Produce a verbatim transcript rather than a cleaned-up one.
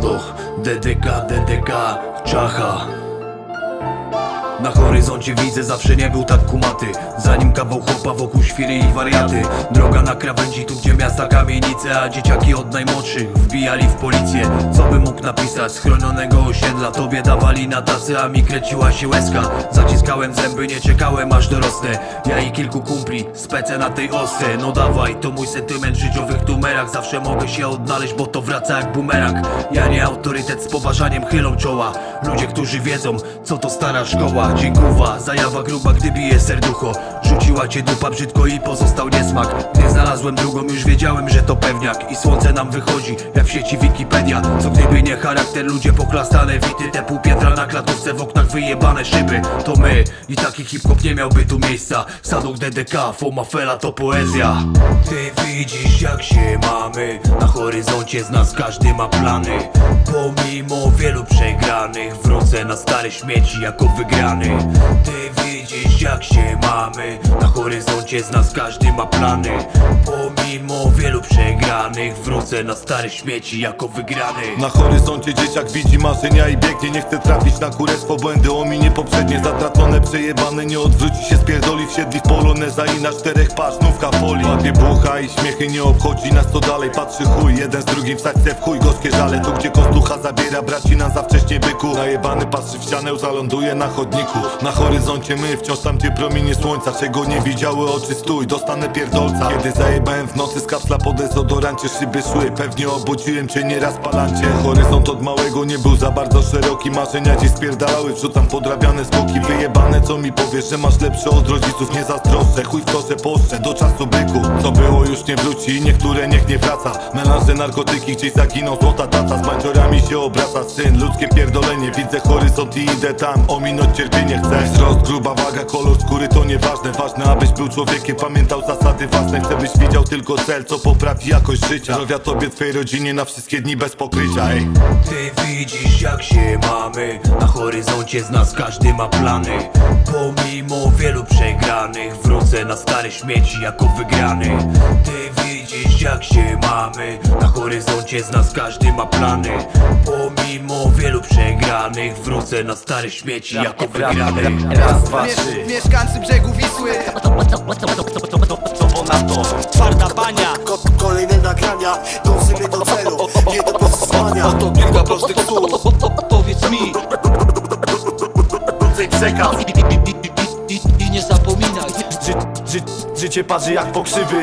Sadoch, D D K, D D K, Czacha. Na horyzoncie widzę, zawsze nie był tak kumaty. Zanim kawał chłopa, wokół świry i wariaty. Droga na krawędzi, tu gdzie miasta kamienice, a dzieciaki od najmłodszych wbijali w policję. Co by mógł napisać, schronionego osiedla. Tobie dawali na tacy, a mi kręciła się łezka. Zaciskałem zęby, nie czekałem aż dorosnę. Ja i kilku kumpli, specę na tej osce. No dawaj, to mój sentyment w życiowych numerach. Zawsze mogę się odnaleźć, bo to wraca jak bumerang. Ja nie autorytet, z poważaniem chylą czoła. Ludzie, którzy wiedzą, co to stara szkoła. Dziękuwa, zajawa gruba, gdy bije serducho. Rzuciła cię dupa brzydko i pozostał niesmak. Nie znalazłem drugą, już wiedziałem, że to pewniak. I słońce nam wychodzi, jak w sieci Wikipedia. Co gdyby nie charakter, ludzie poklastane wity. Te pół piętra na klatówce, w oknach wyjebane szyby. To my, i taki hip-hop nie miałby tu miejsca. Sadoch D D K, Fomafela to poezja. Ty widzisz jak się mamy. Na horyzoncie z nas każdy ma plany. Pomimo wielu przegranych wrócę na stare śmieci jako wygrany. Ty widzisz jak się mamy. Na horyzoncie z nas każdy ma plany. Pomimo wielu przegranych wrócę na stare śmieci jako wygrany. Na horyzoncie dzieciak widzi marzenia i biegnie. Nie chce trafić na kurestwo, błędy ominie poprzednie. Zatracone, przejebane, nie odwróci się, spierdoli. Wsiedli w poloneza i na czterech pasznówka poli. Łapie bucha i śmiechy, nie obchodzi nas co dalej. Patrzy chuj, jeden z drugim wstać se w chuj. Gorzkie żale, tu gdzie kostucha zabiera braci nam za wcześnie byku. Najebany patrzy w ścianę, zaląduje na chodniku. Na horyzoncie my, wciąż tam gdzie promienie słońca. Czego nie widziały oczy, stój, dostanę pierdolca. Kiedy zajebałem w nocy z kapsla po dezodorancie, szyby szły, pewnie obudziłem cię nieraz palancie. Horyzont od małego nie był za bardzo szeroki. Marzenia dziś spierdalały, wrzucam podrabiane smoki. Wyjebane co mi powiesz, że masz lepsze od rodziców. Nie zazdroszczę, chuj w to, że poszczę do czasu byku. Co było już nie wróci i niektóre niech nie wraca. Melanże, narkotyki, gdzieś zaginął złota tata. Z bandziorami się obraca syn, ludzkie pierdolenie. Widzę horyzont i idę tam, ominąć cierpienie. Nie chcę. Wzrost, gruba waga, kolor skóry to nieważne. Ważne, abyś był człowiekiem, pamiętał zasady własne. Chcę byś widział tylko cel, co poprawi jakość życia. Zdrowia tobie, twojej rodzinie na wszystkie dni bez pokrycia, ej. Ty widzisz jak się mamy. Na horyzoncie z nas każdy ma plany. Pomimo wielu przegranych wrócę na stare śmieci jako wygrany. Ty widzisz jak się mamy. Na horyzoncie z nas każdy ma plany. Pomimo wielu przegranych wrócę na stare śmieci jako wygrany. Raz, dwa, trzy. Mieszkańcy brzegu Wisły. Co ponadto? Twarda bania. Kolejne nagrania. Dążymy do celu, nie do powstrzymania. Oto kilka prostych słów. Powiedz mi. Dłużej przekaz. I nie zapominaj. Życie parzy jak pokrzywy.